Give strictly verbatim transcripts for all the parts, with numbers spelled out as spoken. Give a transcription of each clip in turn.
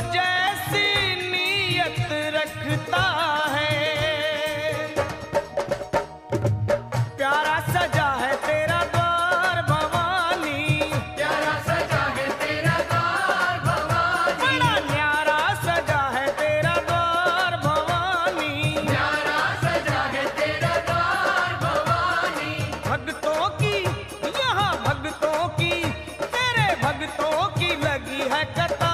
जैसी नीयत रखता है। प्यारा सजा है तेरा द्वार भवानी, प्यारा सजा है तेरा द्वार भवानी, बड़ा न्यारा सजा है तेरा द्वार भवानी, न्यारा सजा है तेरा द्वार भवानी। भक्तों की यहाँ भक्तों की तेरे भक्तों की लगी है कतार।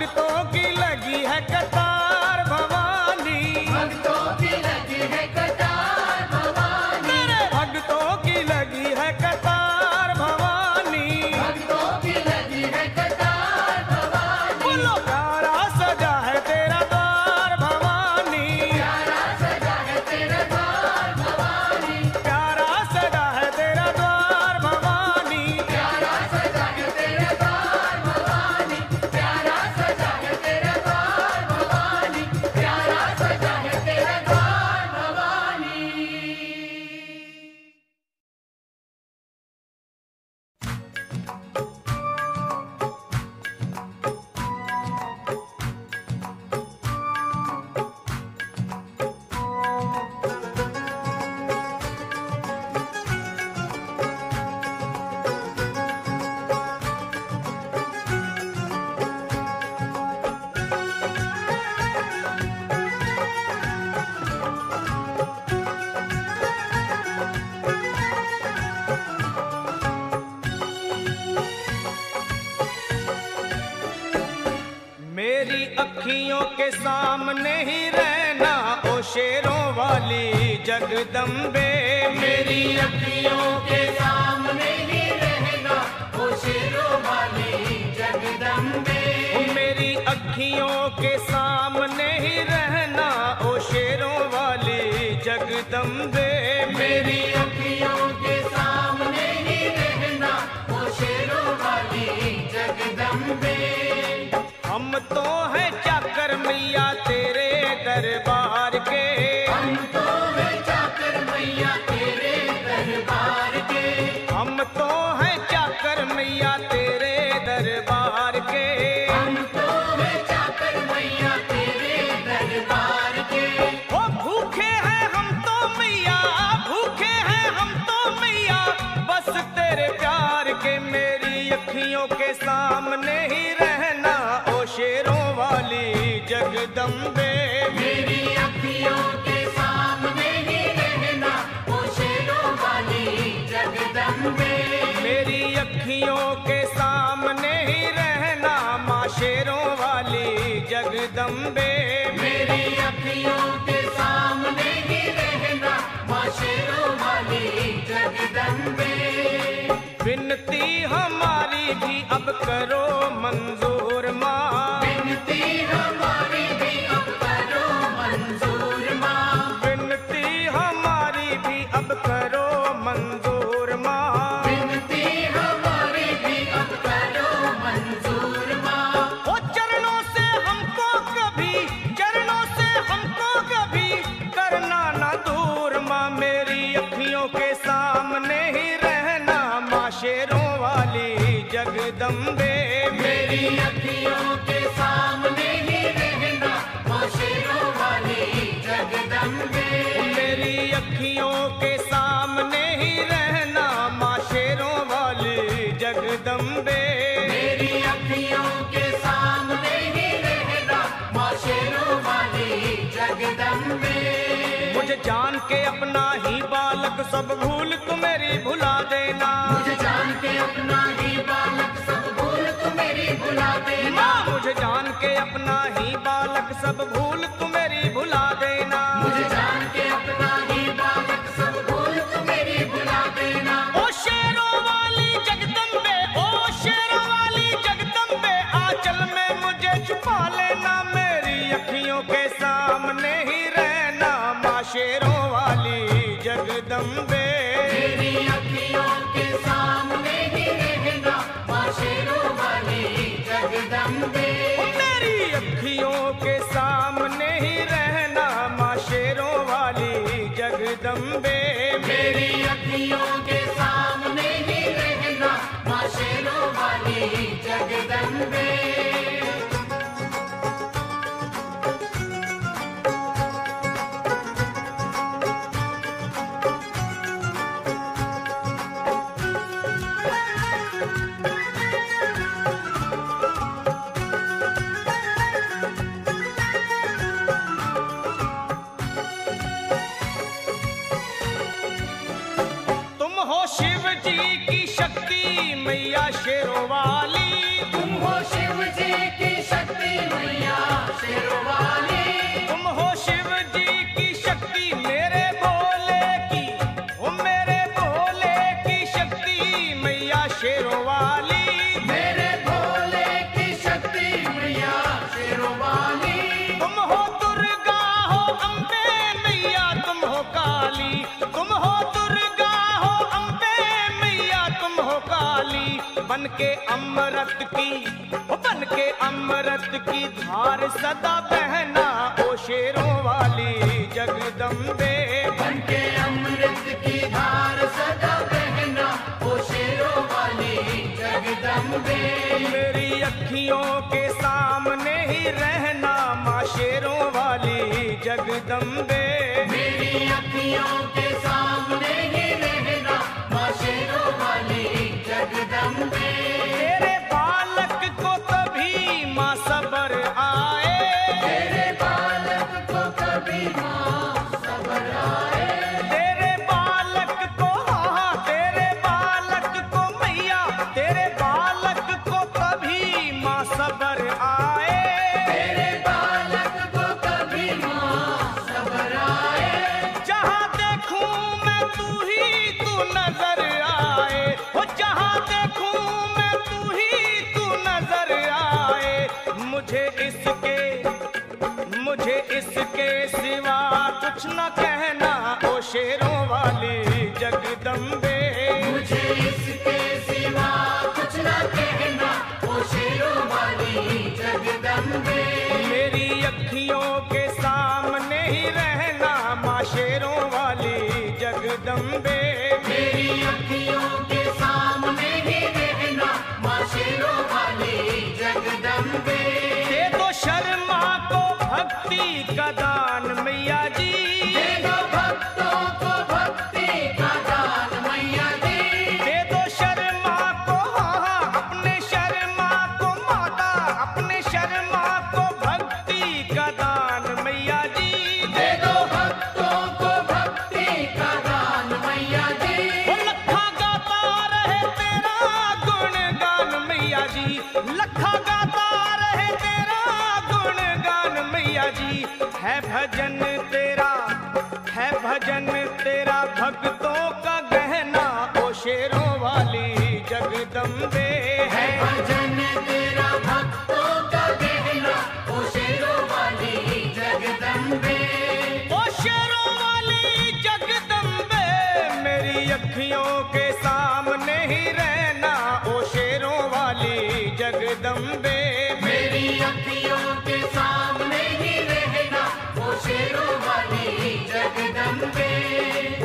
भक्तों की लगी है कतार भवानी, भक्तों की लगी है कतार भवानी, भक्तों की लगी है कतार भवानी, भक्तों की लगी है कतार भवानी। बोलो प्यारा सजा है तेरा द्वार भवानी, प्यारा सजा है तेरा द्वार भवानी, प्यारा सजा है तेरा द्वार भवानी, प्यारा सजा है तेरा द्वार भवानी, प्यारा सजा है तेरा द्वार भवानी, प्यारा सजा है तेरा द्वार भवानी। मेरी अखियों के सामने ही रहना ओ शेरों वाली जगदम्बे, मेरी अखियों के सामने ही रहना ओ शेरों वाली जगदम्बे, मेरी अखियों के सामने ही रहना ओ शेरों वाली जगदम्बे, मेरी अखियों के सामने ही रहना ओ शेरों वाली जगदम्बे। हम तो हैं चाकर मैया तेरे दरबार के, हम तो हैं चाकर मैया तेरे दरबार के, हम तो हैं चाकर मैया तेरे दरबार के, हम तो हैं चाकर मैया तेरे दरबार के। ओ भूखे हैं हम तो मैया, भूखे हैं हम तो मैया बस तेरे प्यार के, मेरी अखियों के सामने ही रहना शेरों वाली जगदम्बे, मेरी अखियों के सामने ही रहना ओ शेरों वाली जगदम्बे, मेरी अखियों के सामने ही रहना माँ शेरों वाली जगदम्बे, मेरी अखियों के सामने ही रहना माँ शेरों वाली जगदम्बे। विनती हमारी भी अब करो मंजूर माँ, विनती हमारी भी अब करो मंजूर माँ, विनती हमारी भी अब करो मंजूर माँ, विनती हमारी भी अब करो मंजूर माँ। ओ चरणों से हमको कभी, चरणों से हमको कभी करना ना दूर माँ, मेरी अखियों के सामने ही रहना माँ शेरों वाली जगदम्बे, मेरी अखियों के सामने ही रहना माँ शेरों वाली जगदम्बे, मेरी अखियों के सामने ही रहना माँ शेरों वाली जगदम्बे, मेरी अखियों के सामने ही रहना माँ शेरों वाली जगदम्बे। मुझे जान के अपना ही बालक सब भूल तू मेरी भुला देना, मुझे जान के अपना ही बालक सब भूल तू मेरी भुला देना, मुझे जान के अपना ही बालक सब भूल तू मेरी भुला देना, मुझे जान के अपना ही बालक सब भूल तू मेरी भुला देना। ओ शेरों वाली जगदम्बे, ओ शेरों वाली जगदम्बे आंचल में मुझे छुपा लेना, मेरी अखियों के सामने ही रहना माँ शेरों वाली जगदम्बे, मेरी अखियों के सामने ही रहना माँ शेरों वाली जगदम्बे, मेरी अखियों के सामने ही रहना माँ शेरों वाली जगदम्बे, मेरी अखियों के सामने ही रहना माँ शेरों वाली जगदम्बे। तुम हो शिव जी की शक्ति मैया शेरों वाली, बन के अमृत की बन के अमृत की धार सदा बहना ओ शेरों वाली जगदम्बे, बन के अमृत की धार सदा बहना ओ शेरों वाली जगदम्बे। मेरी अखियों के सामने ही रहना माँ शेरों वाली जगदम्बे, मेरी अखियों के सामने ही रहना माँ शेरों वाली जगदम्बे। तेरे बालक को कभी माँ सबर आए, तेरे बालक को कभी माँ सबर आए, तेरे बालक को हा तेरे बालक को मैया तेरे बालक को कभी माँ सबर आए, तेरे बालक को कभी माँ सबर आए। जहाँ देखूँ मैं तू ही तू नजर आए, हो जहाँ देखूँ मैं तू ही तू नजर आए। मुझे इसके मुझे इसके सिवा कुछ न कहना ओ शेरों वाली जगदम्बे, मुझे इसके सिवा कुछ न कहना ओ शेरों वाली जगदम्बे। मेरी अखियों के सामने ही रहना माँ शेरों वाली जगदम्बे, मेरी अखियों के सामने ही रहना माँ शेरों वाली जगदम्बे। दे दो शर्मा को भक्ति का दान मैया जी, दे दो भक्तों को भक्ति का दान मैया जी। दे दो शर्मा को हा अपने शर्मा को माता अपने शर्मा को भक्ति का दान मैया जी, दे दो भक्तों को भक्ति का दान मैया जी। ओ लखा गाता रहे तेरा गुणगान मैया जी, लखा गाता रहे तेरा गुणगान मैया जी। है भजन तेरा है भजन तेरा भक्तों का गहना ओ शेरों वाली जगदम्बे, है भजन तेरा भक्तों का गहना ओ शेरों वाली जगदम्बे। ओ शेरों वाली जगदम्बे, मेरी अखियों के सामने ही रहना ओ शेरों वाली जगदम्बे, मेरी अखियों के सामने ही रहना ओ शेरों वाली जगदम्बे।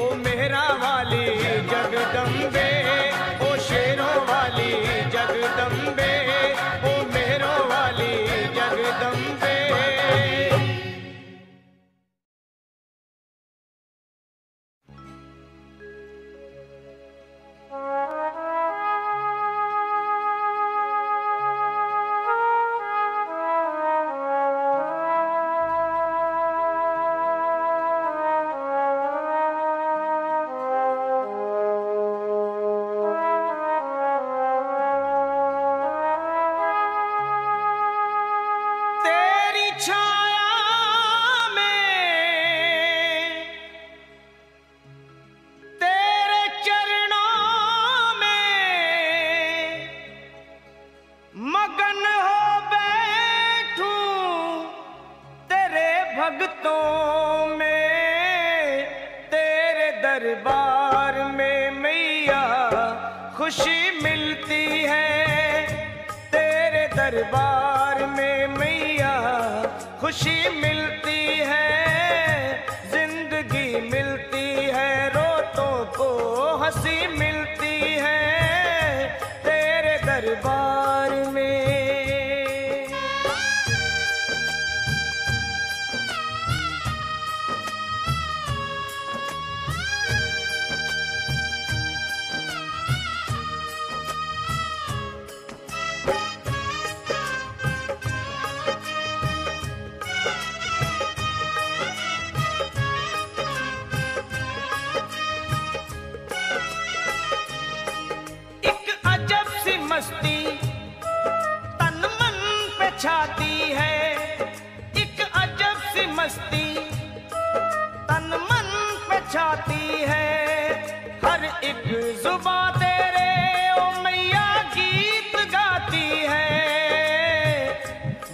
ओ मेहरा वाली जगदम्बे, ओ शेरों वाली जगदम्बे, ओ मेहरों वाली जगदम्बे।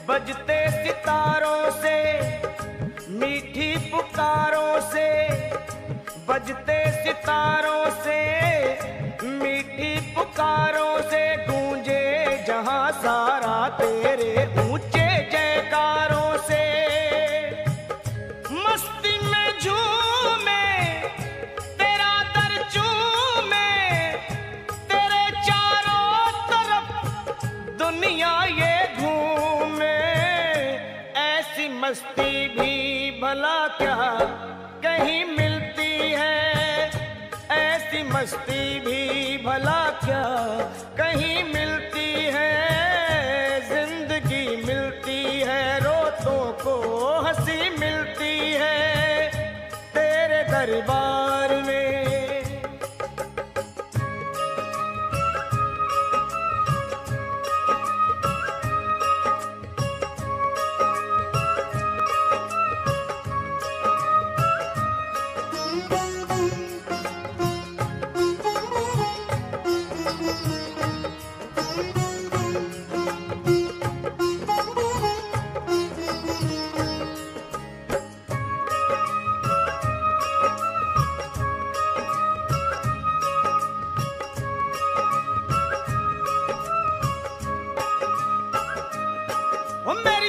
बजते सितारों से मीठी पुकारों से गूंज सारा तेरे ऊंचे जयकारों से। मस्ती में झूमे तेरा दर झूमे, तेरे चारों तरफ दुनिया ये घूमे। ऐसी मस्ती भी भला क्या कहीं मिलती है, ऐसी मस्ती भी भला क्या कहीं मिलती है। जिंदगी मिलती है रोतों को हंसी मिलती है तेरे दरबार में।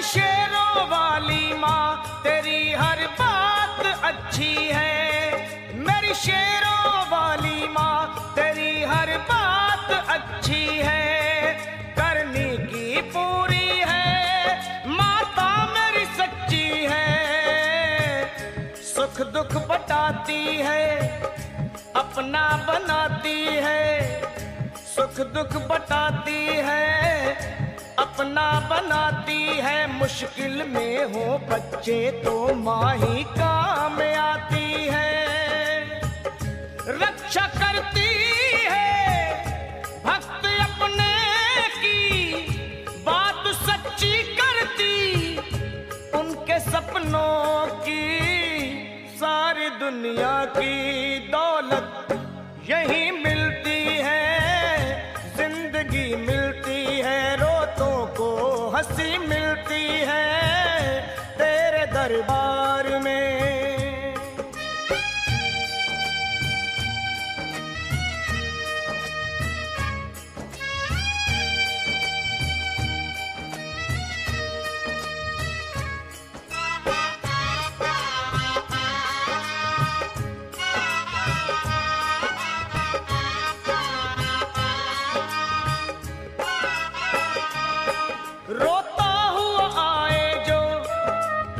शेरों वाली माँ तेरी हर बात अच्छी है, मेरी शेरों वाली माँ तेरी हर बात अच्छी है। करनी की पूरी है माता मेरी सच्ची है, सुख दुख बताती है अपना बनाती है, सुख दुख बताती है अपना बनाती है। मुश्किल में हो बच्चे तो माँ ही काम आती है, रक्षा करती है भक्त अपने की, बात सच्ची करती उनके सपनों की। सारी दुनिया की दौलत यही मिलती है, जिंदगी मिलती है रोतों को हंसी मिलती है तेरे दरबार में।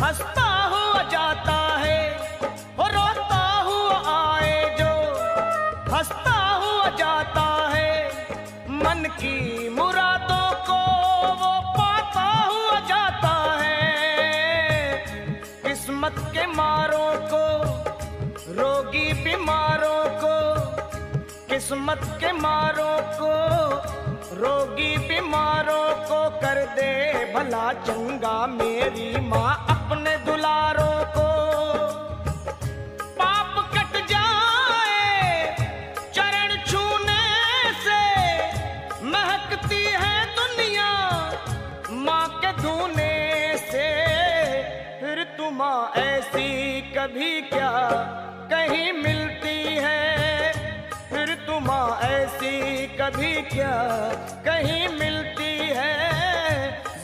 हंसता हुआ जाता है और रोता हुआ आए जो, हंसता हुआ जाता है। मन की मुरादों को वो पाता हुआ जाता है, किस्मत के मारों को रोगी बीमारों को, किस्मत के मारों को रोगी बीमारों को। कर दे भला चंगा मेरी माँ अपने दुलारों को, पाप कट जाए चरण छूने से। महकती है दुनिया माँ के धूने से, फिर तू माँ ऐसी कभी क्या कहीं मिलती है, फिर तू माँ ऐसी कभी क्या कहीं मिलती है।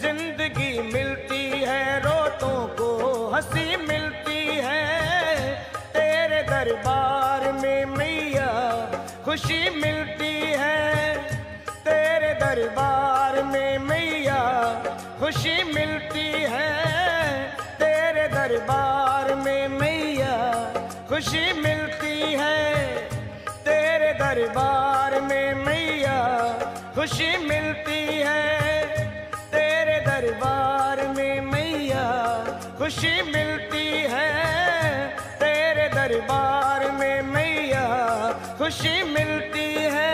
जिंदगी मिलती है रोतों को हंसी मिलती है तेरे दरबार में। मैया खुशी मिलती है तेरे दरबार में, मैया खुशी मिलती है तेरे दरबार में, मैया खुशी मिलती है तेरे दरबार में। मैया खुशी मिलती है तेरे दरबार में, मैया खुशी मिलती है तेरे दरबार में, मैया खुशी मिलती है।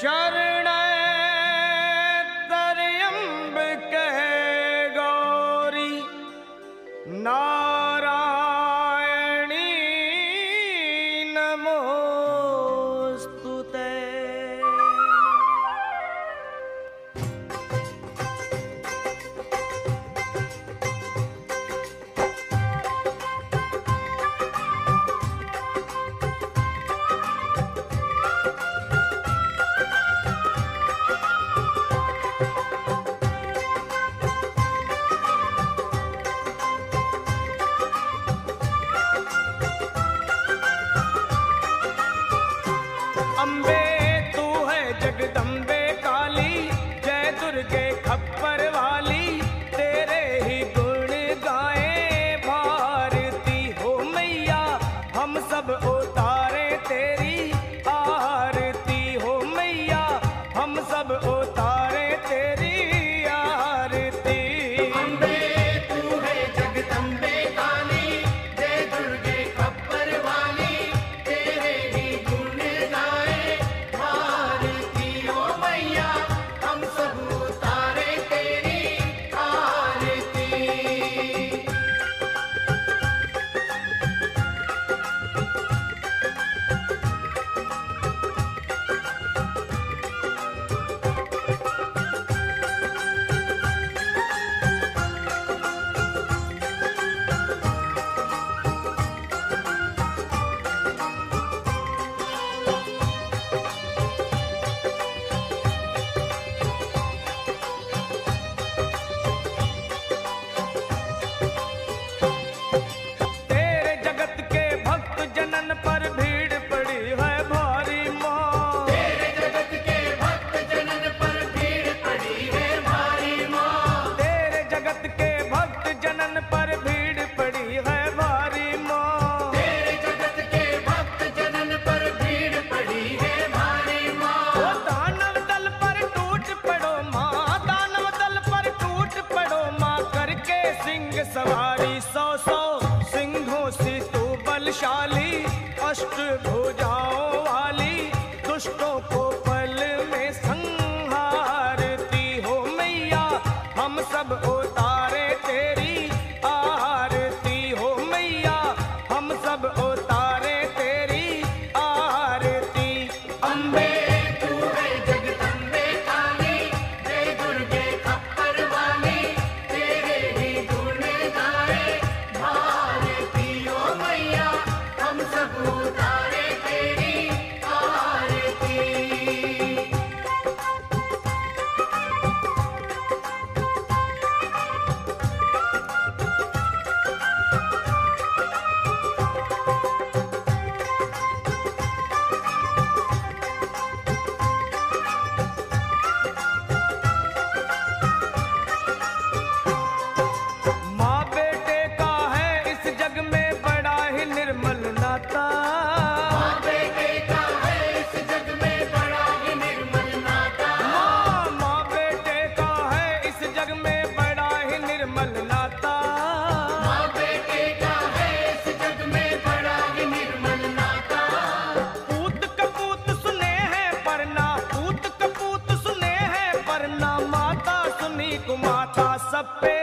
शरण बलशाली अष्ट भुजाओं वाली दुष्टों को पल में संहारती हो मैया, हम सब उतारे तेरी आरती हो मैया, हम सब उतारे तेरी आरती। अम्बे तू है जगदम्बे काली, जय दुर्गे खप्पर वाली, तेरे ही गुण गाए भारती हो मैया, हम सब उतारे तेरी आरती। सब पे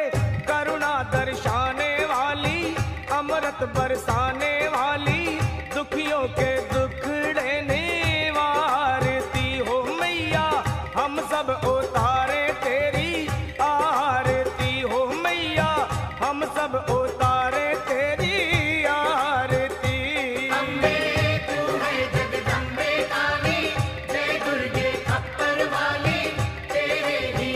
करुणा दर्शाने वाली, अमृत बरसाने वाली, दुखियों के दुख देने वाली हो मैया, हम सब उतारे तेरी आरती हो मैया, हम सब उतारे तेरी आरती। अम्बे तू है जगदम्बे काली, जय दुर्गे खप्पर वाली, तेरे ही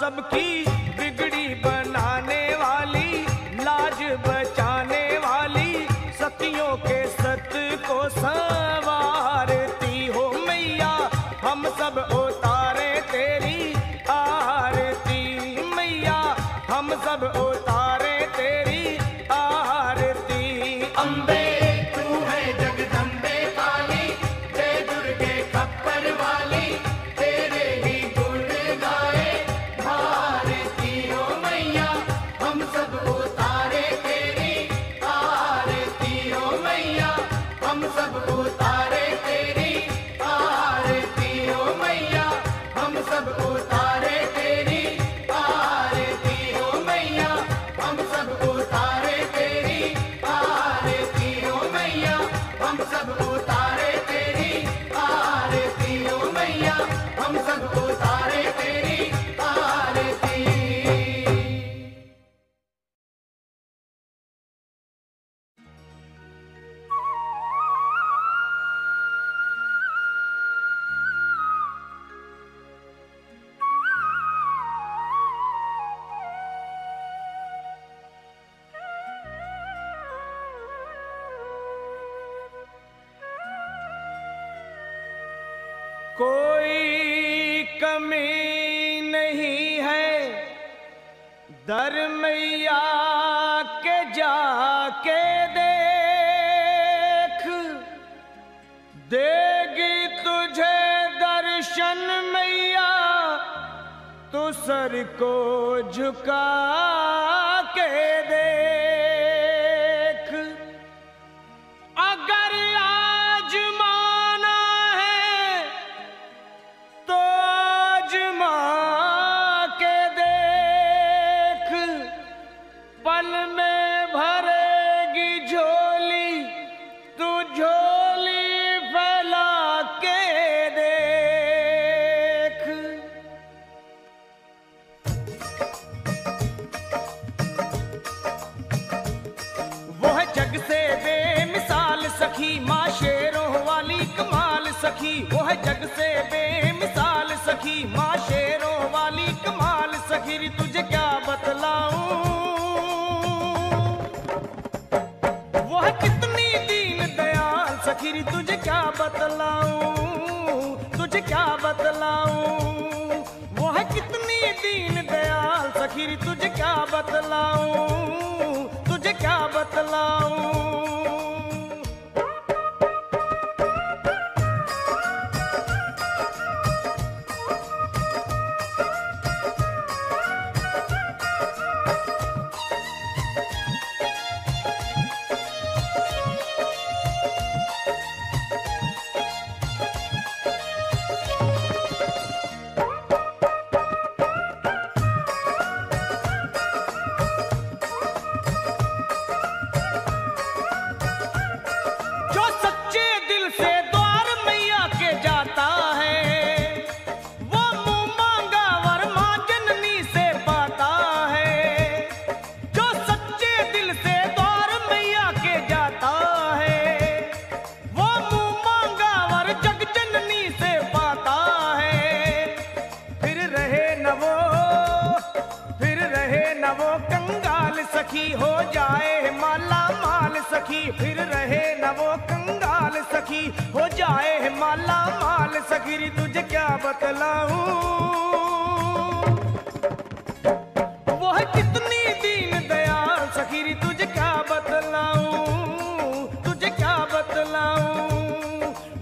सबकी बिगड़ी बनाने वाली, लाज बचाने वाली, सतियों के सत को संवारती हो मैया, हम सब उतारे तेरी आरती मैया, हम सब उतारे तेरी आरती। अम्बे तू है जगदम्बे काली, जय दुर्गे खप्पर वाली, कोई कमी नहीं है दर मैया के, जाके देख देगी तुझे दर्शन मैया, तू सर को झुका के देख। अगर आज मान सखी माँ शेरों वाली कमाल सखी, वो है जग से बेमिसाल सखी। माँ शेरों वाली कमाल सखी, री तुझे क्या बतलाऊं, वो है कितनी दीन दयाल सखी, री तुझे क्या बतलाऊं, तुझे क्या बतलाऊं, वो है कितनी दीन दयाल सखी, री तुझे क्या बतलाऊं, तुझे क्या बतलाऊं। हो जाए माला माल सखी, फिर रहे न वो कंगाल सखी, हो जाए माला माल सखी, री तुझे क्या बतलाऊं, वो है कितनी दीन दयाल सखी, री तुझे क्या बतलाऊं, तुझे क्या बतलाऊं,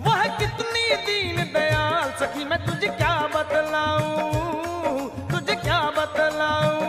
वो है कितनी दीन दयाल सखी, मैं तुझे क्या बतलाऊं, तुझे क्या बतलाऊं।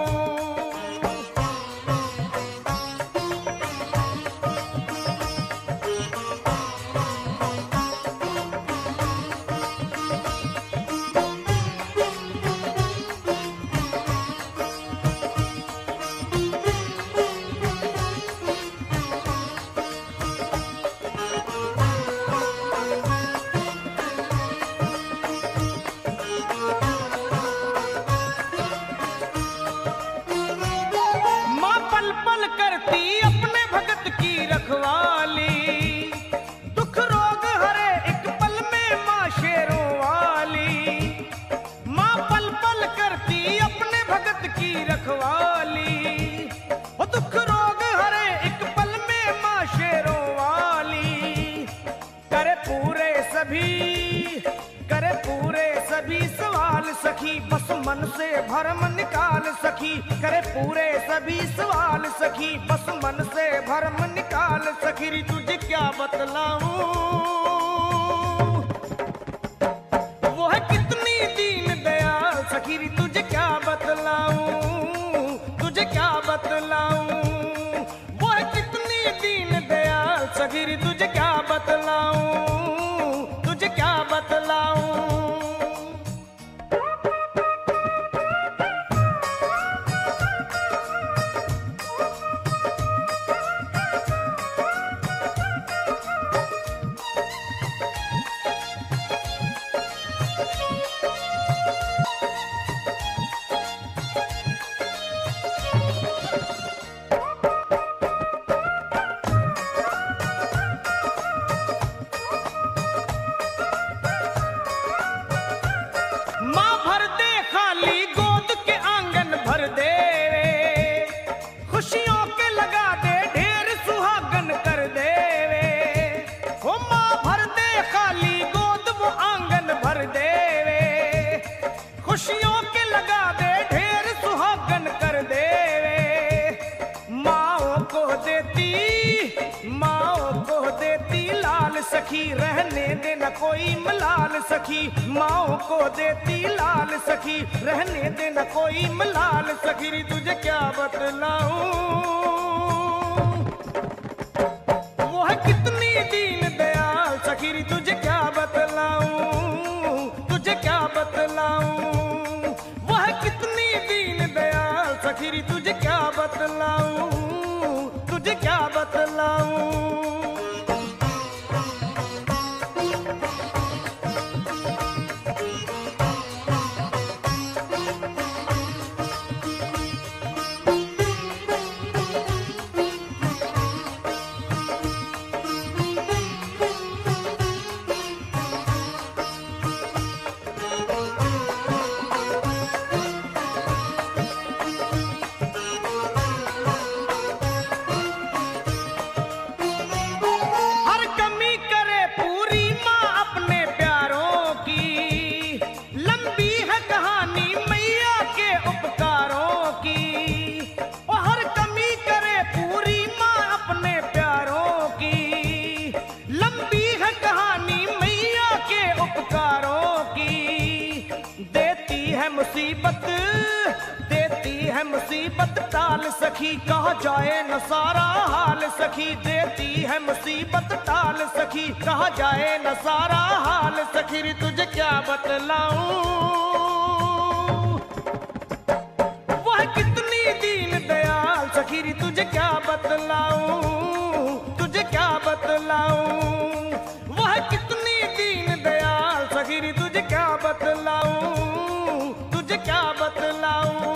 सखी बस मन से भरम निकाल सखी, करे पूरे सभी सवाल सखी, बस मन से भरम निकाल सखी, री तुझे क्या बतलाऊं, वो है कितनी दीन दयाल सखी, री तुझे क्या बतलाऊं, तुझे क्या बतलाऊं, वो है कितनी दीन दयाल सखी, री तुझे क्या बतलाऊं, तुझे क्या बतलाऊं। सखी रहने देना कोई मलाल सखी, माओ को देती लाल सखी, रहने देना कोई मलाल सखी, री तुझे क्या बतलाऊं, वो है कितनी दीन दयाल सखी, री तुझे क्या बतलाऊं, तुझे क्या बतलाऊं, वो है कितनी दीन दयाल सखी, री तुझे क्या बतलाऊं, तुझे क्या बतलाऊं। मुसीबत देती है मुसीबत टाल सखी, कहा जाए न सारा हाल सखी। देती है मुसीबत टाल सखी, कहा जाए न सारा हाल सखी। रे तुझे क्या बतलाऊं वह कितनी दीन दयाल सखी, रे तुझे क्या बतलाऊं, तुझे क्या बतलाऊं वह कितनी दीन दयाल सखी, रे तुझे क्या बतलाऊं, तुझे क्या बतलाऊं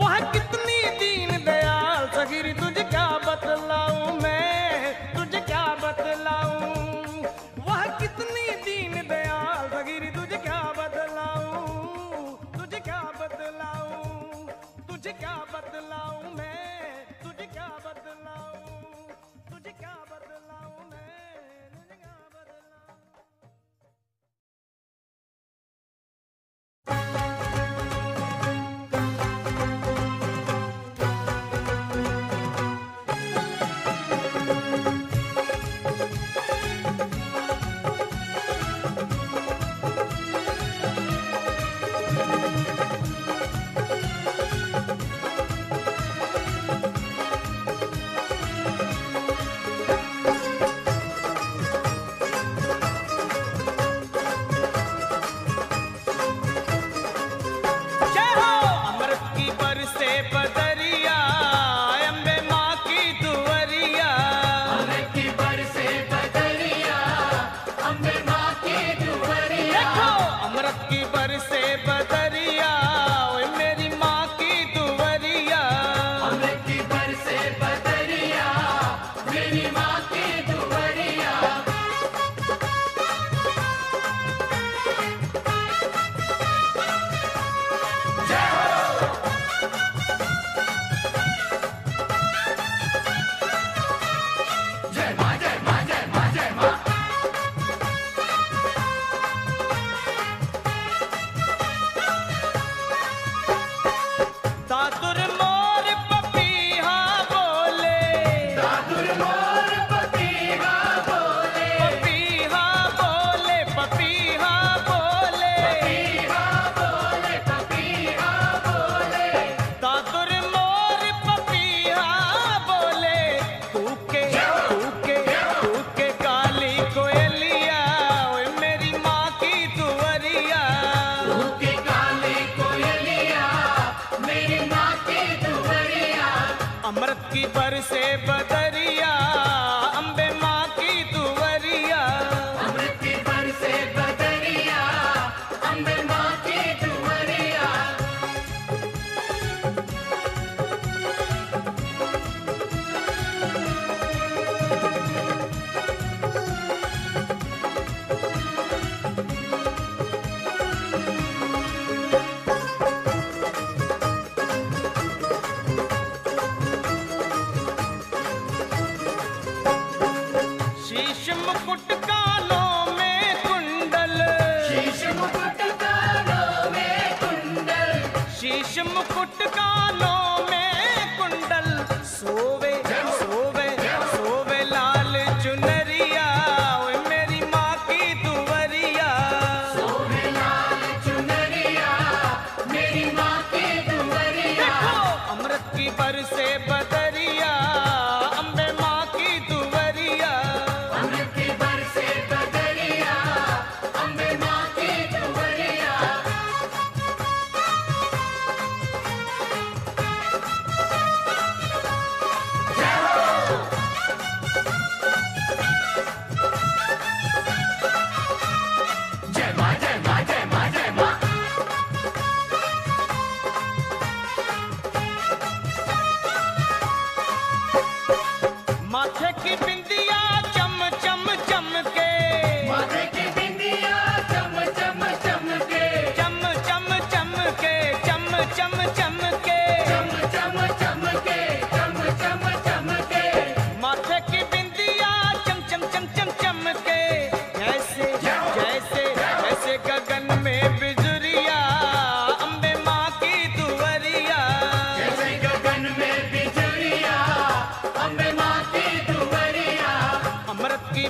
वह कितनी दीन दयाल सखी, रे तुझे क्या बतलाऊं मैं, तुझे क्या बतलाऊं वह कितनी दीन दयाल सखी, रे तुझे क्या बतलाऊं, तुझे क्या बतलाऊं, तुझे क्या बतलाऊं मैं, तुझे क्या बतलाऊं, तुझे क्या बतलाऊं मैं।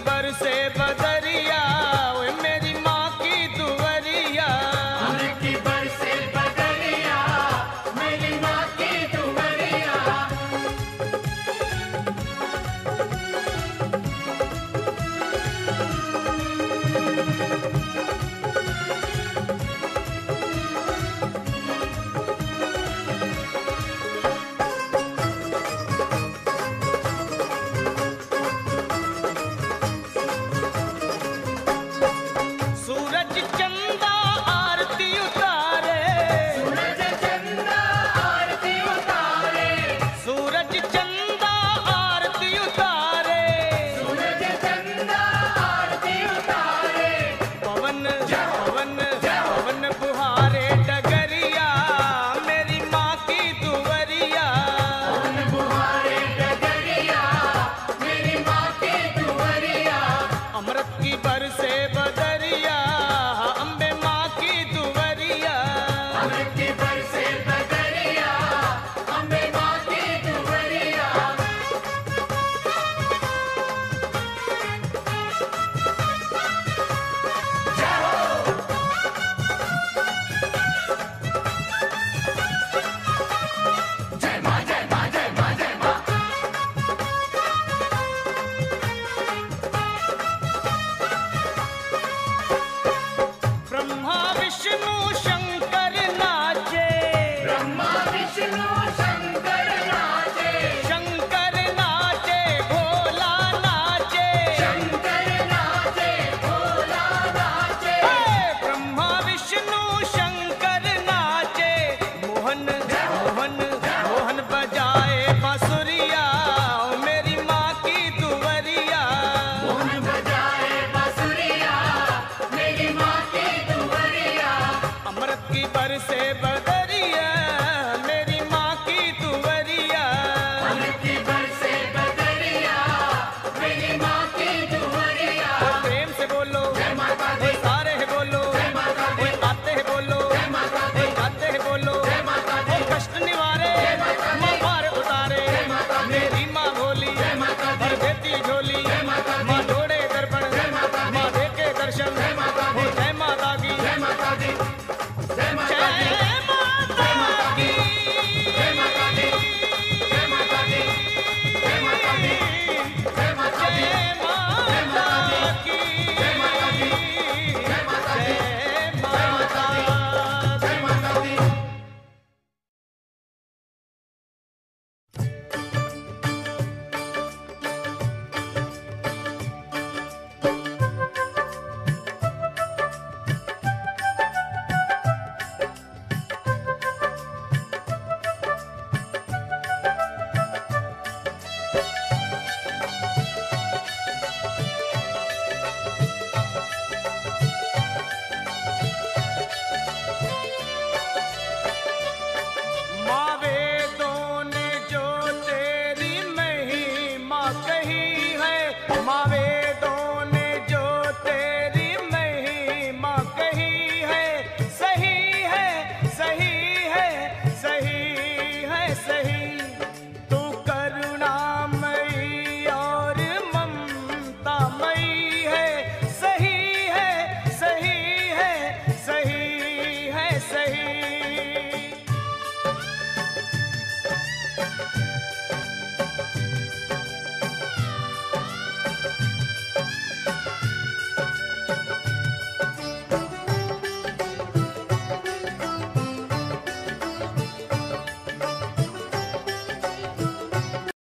बरसे बदरिया